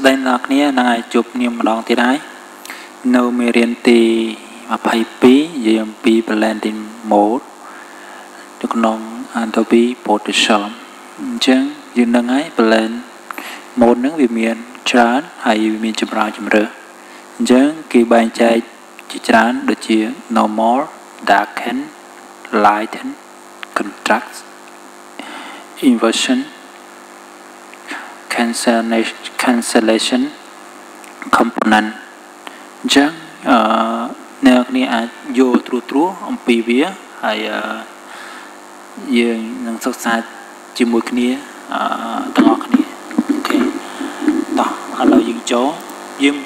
Sden Laknia, and I chụp Nium Long Tirai. No Mirianti Mapai, GMP blending mode. Took long Adobe Photoshop. Jung, you know, I blend mode with me and Chan, I mean Jabra Jumra. Jung, keep by Chai Chitran, the cheer, no more, darken, lighten, contrast, inversion. Cancellation component jang neo ni a yo tru tru ompi via hai yeung nang soksa chimoi knia tang ok knia okay ta alao yeung chou yeung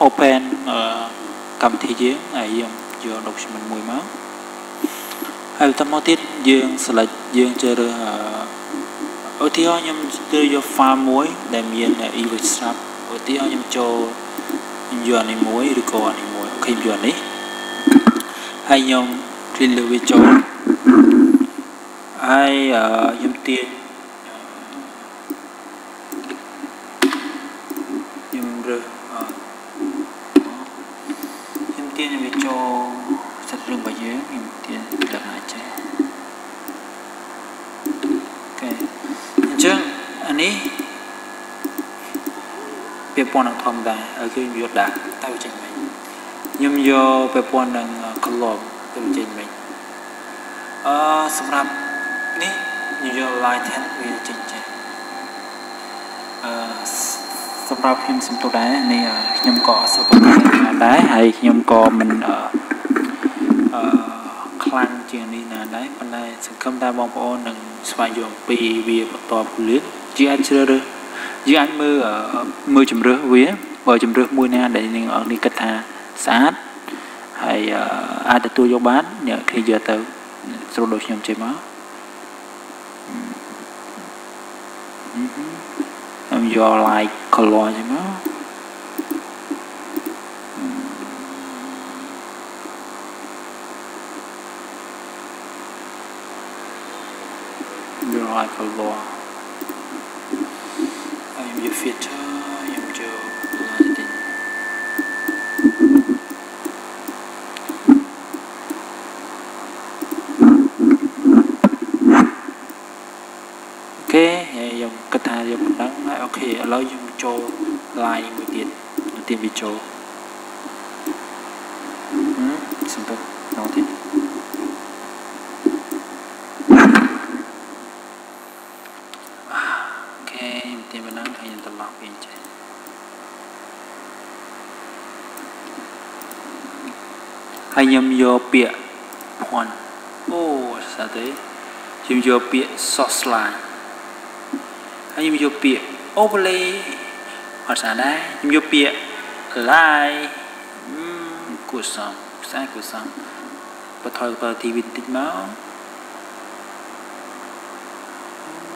open kam thi yeung hai yeung yo document moi ma hai ta mo tiet yeung select yeung cheu ở thì họ nhầm từ do pha muối để miền là yêu sáp ở thì họ nhầm cho giòn này muối được còn này muối khi giòn đấy hay nhầm trên lưu với chỗ ai nhầm tiền nhầm rồi nhầm tiền là với chỗ sạch rừng và dưới nhầm tiền là hai trái chứ anh ấy về pon đang thong dài ở cái việc đã tao trình mình nhưng do về pon đang khẩn lộn tao trình mình sắp ní nhưng do lại thêm về trình trình sắp ra phim xem tôi đấy này nhom cọ sắp đấy hay nhom cọ mình ở khăn chuyện đi là đấy bên này sẽ không ta bong bóng đừng xoay dòng pi về một tòa liệt dự án chưa được dự án mưa ở mưa chấm rửa vía bờ chấm rửa mưa na để nên ở đi cất thà sát hay ai đặt tôi vô bán nhờ khi giờ tới rồi đồ nhom chơi má em do lại color chơi má I follow. I am your filter. I am your lighting. Okay, I am cắt hai dòng đắng. Okay, allow you cho line một tiền, video. Xin phép nói tiếp. Hay nhầm vô bịa hoàn ô sao thế nhầm vô bịa source line hay nhầm vô bịa overlay hoặc sao đây nhầm vô bịa line của sóng sai của sóng và thôi vào thì bình tĩnh máu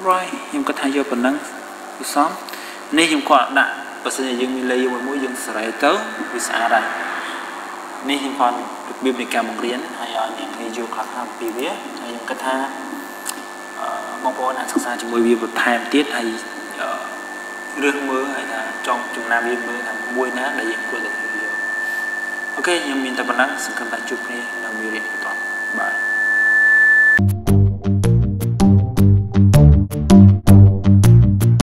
rồi nhầm có thay vô bản năng của sóng nên nhầm còn nặng và sẽ dừng lấy một mũi dừng sải tới vì sao đây nên nhầm còn biên định cả một riêng hay ở những cái du khách làm việc hay những cái tha mong muốn là sẵn sàng cho mỗi việc một time tiết hay rương mưa hay là trong trung nam biên mưa là muối nát đại diện của từng người ok nhưng mình tập bản năng sự cầm tay chụp này là người đẹp toàn bài